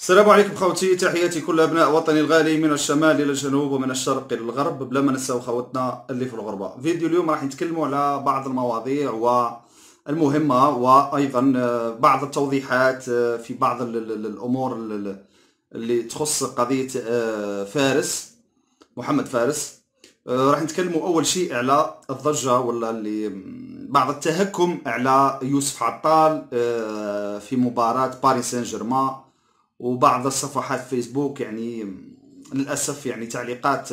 السلام عليكم خوتي، تحياتي كل ابناء وطني الغالي من الشمال الى الجنوب ومن الشرق الى الغرب، بلا ما ننساو خوتنا اللي في الغربه. فيديو اليوم راح نتكلموا على بعض المواضيع والمهمه وايضا بعض التوضيحات في بعض الامور اللي تخص قضيه فارس، محمد فارس. راح نتكلموا اول شيء على الضجه ولا اللي بعض التهكم على يوسف عطال في مباراه باريس سان جيرمان، وبعض الصفحات فيسبوك يعني للاسف يعني تعليقات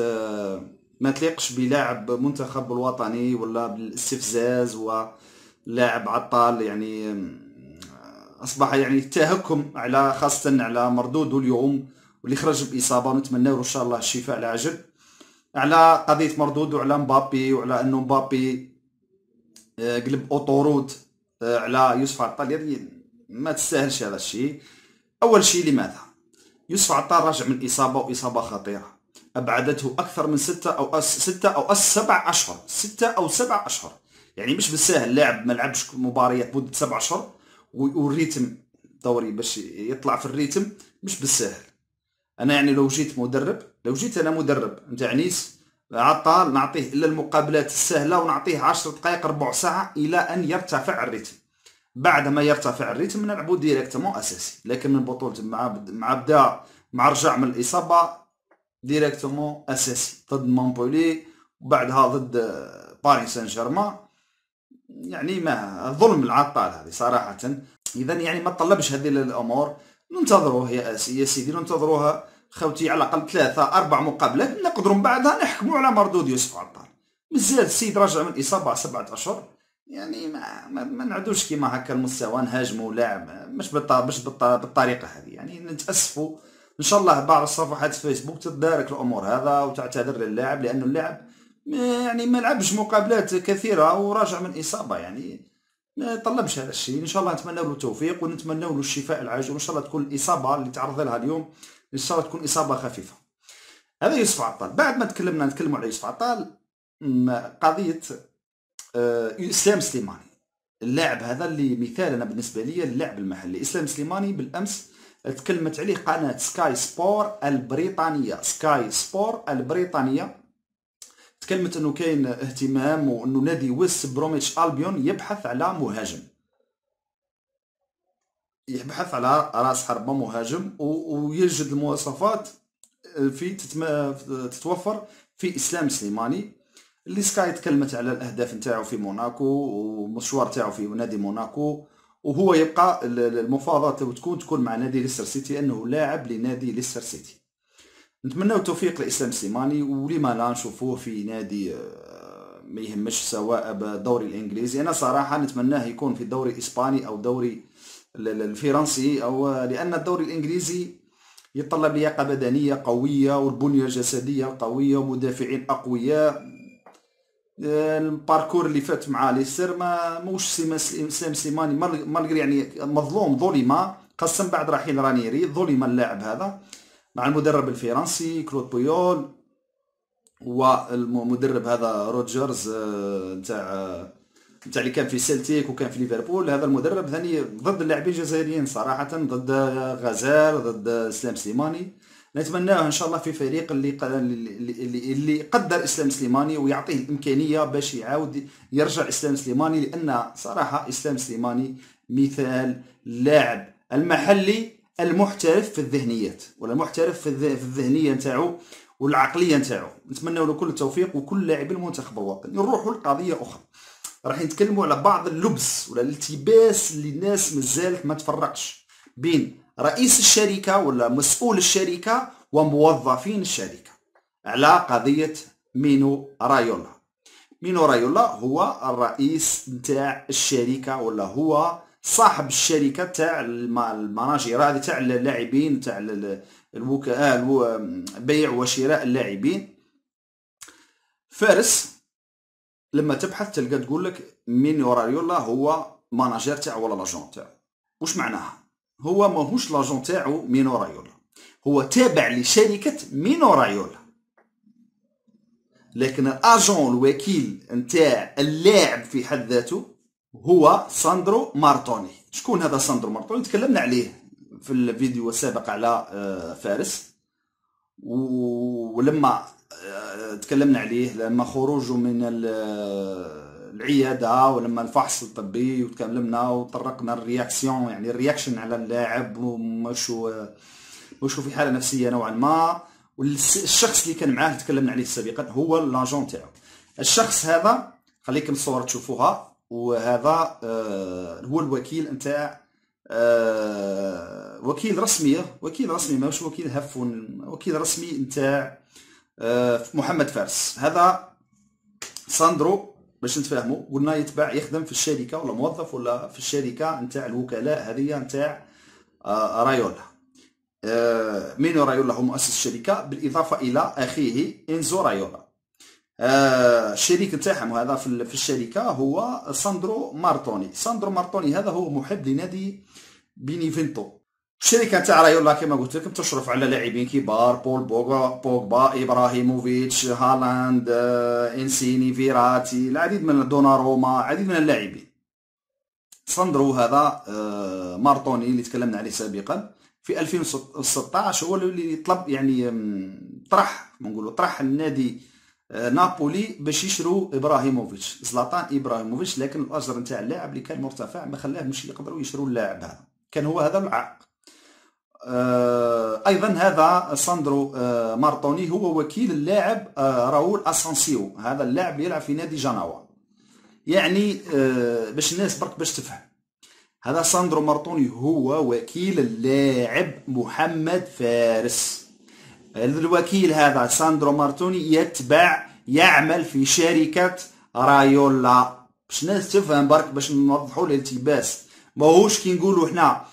ما تليقش بلاعب منتخب الوطني ولا بالاستفزاز، ولاعب عطال يعني اصبح يعني التهكم على خاصه على مردوده اليوم واللي خرج باصابه، ونتمناو ان شاء الله الشفاء العاجل، على قضيه مردوده على مبابي وعلى انه مبابي قلب اوطورود على يوسف عطال. يعني ما تستاهلش هذا الشيء. أول شيء لماذا؟ يوسف عطال راجع من إصابة وإصابة خطيرة أبعدته أكثر من 6 أو 7 أشهر، يعني مش بالساهل لاعب ما لعبش مباريات مدة 7 أشهر والريتم دوري باش يطلع في الريتم مش بالساهل. أنا يعني لو جيت أنا مدرب نتاع نيس، عطال نعطيه إلا المقابلات السهلة ونعطيه 10 دقائق ربع ساعة إلى أن يرتفع الريتم. بعد ما يرتفع الريتم نلعبو ديريكتومون اساسي، لكن من بطولة مع رجع من الاصابه ديريكتومون اساسي ضد مونبولي وبعدها ضد باريس سان جيرمان. يعني ما ظلم العطال هذه صراحه. اذا يعني ما طلبش هذه الامور، ننتظروه يا سيدي، ننتظروها خوتي على الاقل 3 4 مقابلات نقدروا من بعدها نحكموا على مردود يوسف عطال. مازال السيد راجع من اصابه 7 أشهر، يعني ما نعدوش كيما هكا المستوى نهاجموا لاعب مش بالطريقه هذه. يعني نتاسفوا ان شاء الله بعض الصفحات فيسبوك تتدارك الامور هذا وتعتذر للاعب، لانه اللاعب يعني ما لعبش مقابلات كثيره وراجع من اصابه، يعني ما طلبش هذا الشيء. ان شاء الله نتمنى له التوفيق ونتمنى له الشفاء العاجل، وان شاء الله تكون الاصابه اللي تعرض لها اليوم ان شاء الله تكون اصابه خفيفه. هذا يوسف عطال. بعد ما نتكلموا على يوسف عطال، قضيه اسلام سليماني، اللاعب هذا اللي مثال انا بالنسبه لي اللاعب المحلي. اسلام سليماني بالامس تكلمت عليه قناه سكاي سبور البريطانيه، تكلمت انه كاين اهتمام وانه نادي ويست بروميتش البيون يبحث على مهاجم، يبحث على راس حربه مهاجم، ويجد المواصفات في تتوفر في اسلام سليماني. اللي سكاي تكلمت على الاهداف نتاعو في موناكو والمشوار تاعو في نادي موناكو، وهو يبقى المفاوضات لو تكون مع نادي ليستر سيتي، انه لاعب لنادي ليستر سيتي. نتمناو التوفيق لاسلام سليماني، ولما لا نشوفوه في نادي ما يهمش سواء بالدوري الانجليزي. انا صراحه نتمناه يكون في الدوري الاسباني او الدوري الفرنسي، او لان الدوري الانجليزي يتطلب لياقه بدنيه قويه والبنيه الجسديه قويه ومدافعين اقوياء. الباركور اللي فات مع ليستر ما موش اسلام سليماني مالغري، يعني مظلوم ظلمه، خاصه بعد رحيل رانيري ظلم اللاعب هذا مع المدرب الفرنسي كلود بويول، والمدرب هذا روجرز نتاع اللي كان في سلتيك وكان في ليفربول. هذا المدرب ثاني ضد اللاعبين الجزائريين صراحه، ضد غزال، ضد اسلام سليماني. نتمناه ان شاء الله في فريق اللي قدر اسلام سليماني ويعطيه الامكانيه باش يعاود يرجع اسلام سليماني، لان صراحه اسلام سليماني مثال اللاعب المحلي المحترف في الذهنيات ولا المحترف في الذهنيه نتاعو والعقليه نتاعو. نتمنوا له كل التوفيق وكل لاعبي المنتخب الوطني. نروحوا لقضيه اخرى، راح نتكلموا على بعض اللبس ولا الالتباس اللي الناس مازالت ما تفرقش بين رئيس الشركة ولا مسؤول الشركة وموظفين الشركة على قضية مينو رايولا. مينو رايولا هو الرئيس نتاع الشركة ولا هو صاحب الشركة تاع المناجير هذه تاع اللاعبين تاع الوكلاء بيع وشراء اللاعبين. فارس لما تبحث تلقى تقول لك مينو رايولا هو ماناجير تاع ولا لاجون تاعو. واش معناها؟ هو ماهوش لاجون تاعو مينو رايولا، هو تابع لشركة مينو رايولا، لكن الاجون الوكيل نتاع اللاعب في حد ذاته هو ساندرو مارتوني. شكون هذا ساندرو مارتوني؟ تكلمنا عليه في الفيديو السابق على فارس، ولما تكلمنا عليه لما خروجه من العياده ولما الفحص الطبي وتكلمنا وطرقنا الرياكسيون، يعني الرياكشن على اللاعب وشو في حاله نفسيه نوعا ما، والشخص اللي كان معاه تكلمنا عليه سابقا هو لاجون تاعو. الشخص هذا خليكم الصوره تشوفوها، وهذا هو الوكيل نتاع وكيل رسمي ماهوش وكيل هفون، وكيل رسمي نتاع محمد فارس. هذا ساندرو باش نتفاهموا، قلنا يتبع يخدم في الشركه ولا موظف ولا في الشركه نتاع الوكلاء هذه نتاع رايولا. مينو رايولا هو مؤسس الشركه، بالاضافه الى اخيه انزو رايولا. الشريك نتاعهم هذا في الشركه هو ساندرو مارتوني. ساندرو مارتوني هذا هو محب لنادي بينيفينتو. الشركه نتاع رايولا كما قلت لكم تشرف على لاعبين كبار، بول بوغبا، ابراهيموفيتش، هالاند، انسيني، فيراتي، العديد من دوناروما، العديد من اللاعبين. ساندرو هذا مارتوني اللي تكلمنا عليه سابقا في 2016 هو اللي طلب، يعني طرح النادي نابولي باش يشرو ابراهيموفيتش، زلاتان ابراهيموفيتش، لكن الاجر نتاع اللاعب اللي كان مرتفع ما خلاه مش يقدروا يشرو اللاعب هذا، كان هو هذا العائق. ايضا هذا ساندرو مارتوني هو وكيل اللاعب راؤول اسانسيو، هذا اللاعب اللي يلعب في نادي جناوا. يعني باش الناس برك باش تفهم، هذا ساندرو مارتوني هو وكيل اللاعب محمد فارس. الوكيل هذا ساندرو مارتوني يعمل في شركة رايولا، باش الناس تفهم برك، باش نوضحوا الالتباس. ماهوش كي نقولوا حنا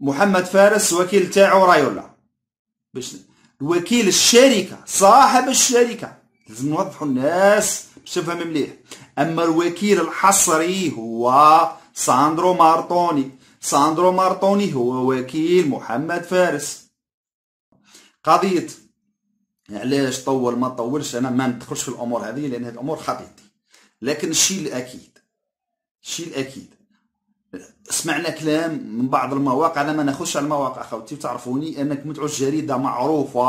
محمد فارس وكيل تاعو رايولا، باش الوكيل الشركة صاحب الشركة، لازم نوضحوا الناس باش تفهم مليح. اما الوكيل الحصري هو ساندرو مارتوني. ساندرو مارتوني هو وكيل محمد فارس. قضية علاش طول ما طولش انا ما ندخلش في الامور هذه لان هذه الامور خطيتي، لكن الشيء الاكيد سمعنا كلام من بعض المواقع، انا ما ناخذش على المواقع خوتي، تعرفوني انك متعوش جريده معروفه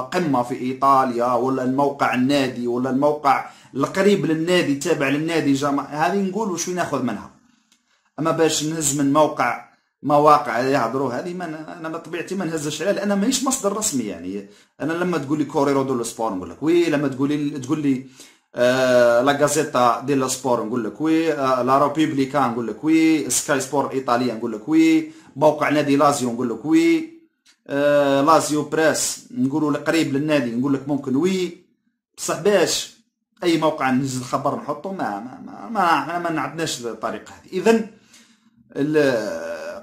قمه في ايطاليا ولا الموقع النادي ولا الموقع القريب للنادي تابع للنادي هذه نقول وش ناخذ منها. اما باش نهز من مواقع يهضروا هذه انا بطبيعتي ما نهزش عليها لان ماهيش مصدر رسمي. يعني انا لما تقول لي كوريرو دولو سبور نقول لك وي، لما تقول لي لا غازيتا ديلا سبور نقول لك وي، لا روبيبليكا نقول لك وي، سكاي سبور ايطاليا نقول لك وي، موقع نادي لازيو نقول لك وي، لازيو بريس نقولوا القريب للنادي نقول لك ممكن وي، بصح باش اي موقع ننزل خبر نحطه ما عندناش الطريقه هذه. اذا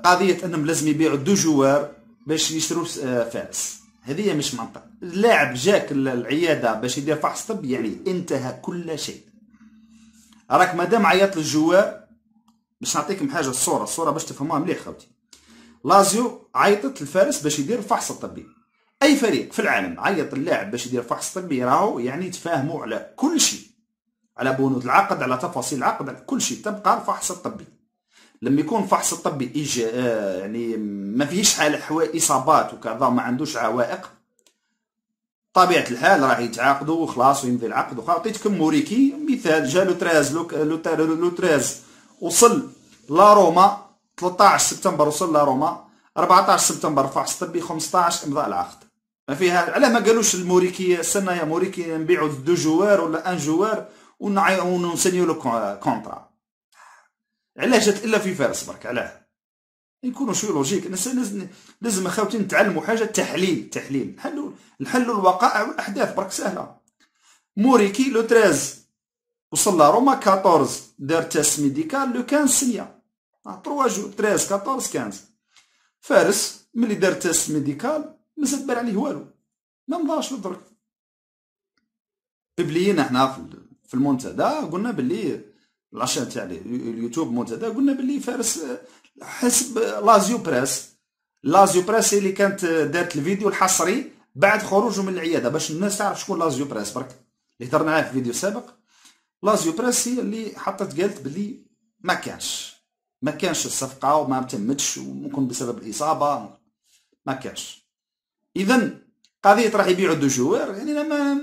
قضية انهم لازم يبيعوا دو جوار باش يشرو فارس، هذه مش منطق. اللاعب جاك العيادة باش يدير فحص طبي، يعني انتهى كل شيء. راك مادام عيط للجوار، باش نعطيكم حاجة الصورة باش تفهموها مليح خوتي. لازيو عيطت لفارس باش يدير الفحص الطبي. أي فريق في العالم عيط اللاعب باش يدير فحص طبي راهو يعني تفاهموا على كل شيء، على بنود العقد، على تفاصيل العقد، على كل شيء، تبقى الفحص الطبي. لما يكون فحص الطبي يعني ما فيهش حالة اصابات وكذا، ما عندوش عوائق، طبيعه الحال راح يتعاقدوا وخلاص ويمضي العقد. وعطيتكم موريكي مثال، جا لو 13 وصل لاروما، 13 سبتمبر وصل لاروما، 14 سبتمبر فحص طبي، 15 امضاء العقد. ما فيها علاه ما قالوش الموريكي استنى يا موريكي نبيعوا دو جوار ولا ان جوار ونسنيو لو كونترا، علاش جات الا في فارس برك؟ علاه يكونوا شويه لوجيك. لازم اخوتي نتعلموا حاجه، تحليل، نحلوا الوقائع والاحداث برك سهله. موريكي لو 13 وصل لروما، 14 دار تيست ميديكال، لو 15 سنيه، 3 جو 13 14 15. فارس ملي دار تيست ميديكال مازال بان عليه والو، ما مضاش لدرك. بلينا حنا في المنتدى قلنا باللي العشان تاع اليوتيوب منتدى، قلنا باللي فارس حسب لازيو بريس اللي كانت دارت الفيديو الحصري بعد خروجه من العياده، باش الناس تعرف شكون لازيو بريس برك اللي هضرنا عليه في فيديو سابق. لازيو بريس هي اللي حطت قالت باللي ما كانش ما كانش الصفقه وما تمتش وممكن بسبب الاصابه ما كانش. اذا قضيه راح يبيعوا دو جوار يعني انا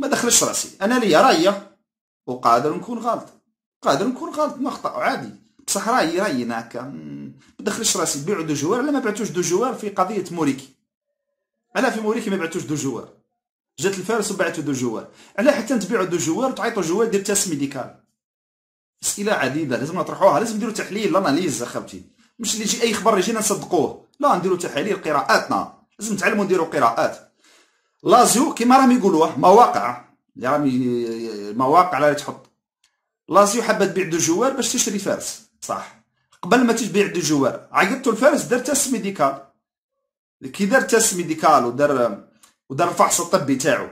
ما دخلش راسي، انا ليا رايه وقادر نكون غلط، قادر نكون غلط نخطا عادي، بصح رايي انا هكا ما دخلش راسي. بيعوا دو جوار، لا ما بعتوش دو جوار في قضيه موريكي، علاه في موريكي ما بعتوش دو جوار، جات الفارس وبعتوا دو جوار، علاه حتى تبيعوا دو جوار وتعيطوا جوار دير تيست ميديكال. اسئله عديده لازم نطرحوها، لازم نديروا تحليل لاناليز اخوتي، مش اللي يجي اي خبر يجينا نصدقوه، لا نديروا تحاليل قراءاتنا، لازم نتعلموا نديروا قراءات. لازيو كيما راهم يقولوه مواقع، اللي راهم المواقع اللي تحط لازيو حابه تبيع دو جوار باش تشري فارس، صح؟ قبل ما تبيع دو جوار عيطتوا الفارس دار تيست ميديكال، كي دار تيست ميديكال ودار الفحص الطبي تاعو،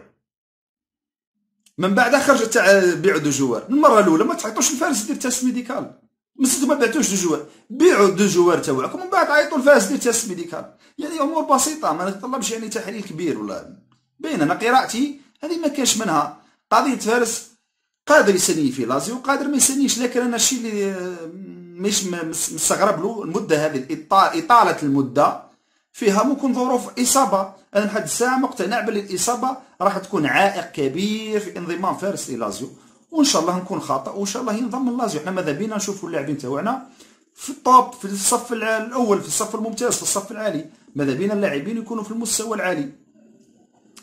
من بعد خرجت تاع بيعوا دو جوار. من المره الاولى ما تعيطوش الفارس دير تيست ميديكال، مسيتو ما بعتوش دو جوار، بيعوا دو جوار تاعكم ومن بعد عيطوا الفارس دير تيست ميديكال. يعني امور بسيطه ما نتطلبش يعني تحليل كبير ولا باين. انا قراءتي هذه ما كاش منها. قضيه فارس قادر يسني في لازيو وقادر ما يسنيش، لكن انا الشيء اللي مش مستغرب له المده هذه، اطاله المده فيها ممكن ظروف اصابه. انا لحد الساعه مقتنع باللي الاصابه راح تكون عائق كبير في انضمام فارس للازيو، وان شاء الله نكون خاطئ وان شاء الله ينضم للازيو. احنا ماذا بينا نشوفوا اللاعبين تاعنا في الطوب، في الصف الاول، في الصف الممتاز، في الصف العالي، ماذا بينا اللاعبين يكونوا في المستوى العالي.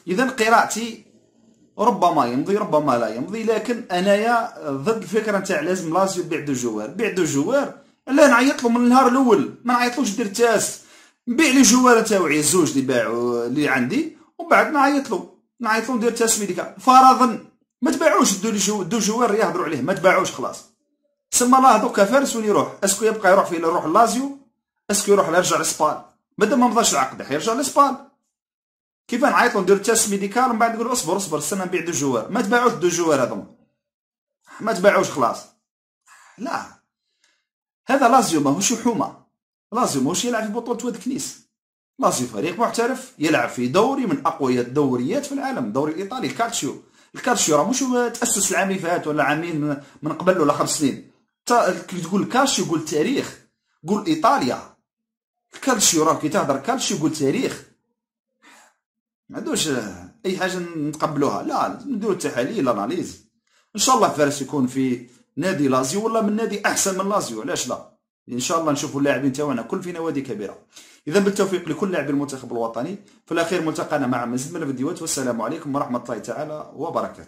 اذا قراءتي ربما يمضي ربما لا يمضي، لكن انايا ضد الفكره نتاع لازم لازيو يبيع دو جوار. بيع دو جوار لا نعيط له من النهار الاول، ما نعيطلوش دير تاس، نبيع لي جوار تاوعي الزوج اللي باعوا اللي عندي ومن بعد نعيطلو ندير تسميه ديكا. فرضا ما تباعوش دو جوار يهضروا عليه، ما تباعوش خلاص، سما راه دوكا فارس وين يروح؟ اسكو يبقى يروح فين؟ يروح لازيو؟ اسكو يروح يرجع لسبال؟ مادام ما مضاش العقد حيرجع لسبال. كيف نعيطلو ندير تيست ميديكال ومن بعد نقول اصبر استنى نبيع دو جوار؟ ما تباعوش دو جوار هذوما، ما تباعوش خلاص. لا، هذا لازيو ماهوش حومه، لازيو ماهوش يلعب في بطولة واد كنيس. لازيو فريق محترف يلعب في دوري من اقوى الدوريات في العالم، الدوري الايطالي الكالتشيو. الكالتشيو راه مش تاسس العام اللي فات ولا عامين من قبل ولا 5 سنين. كي تقول كالتشيو قول تاريخ، قول ايطاليا. الكالتشيو راه كي تهضر كالتشيو قول تاريخ. ما عندوش اي حاجه نتقبلوها، لا نديرو التحاليل اناليز. ان شاء الله فارس يكون في نادي لازيو ولا من نادي احسن من لازيو، علاش لا؟ ان شاء الله نشوفوا اللاعبين تاعنا كل في نوادي كبيره. اذا بالتوفيق لكل لاعبي المنتخب الوطني، في الاخير ملتقانا مع مزيد من الفيديوهات، والسلام عليكم ورحمه الله تعالى وبركاته.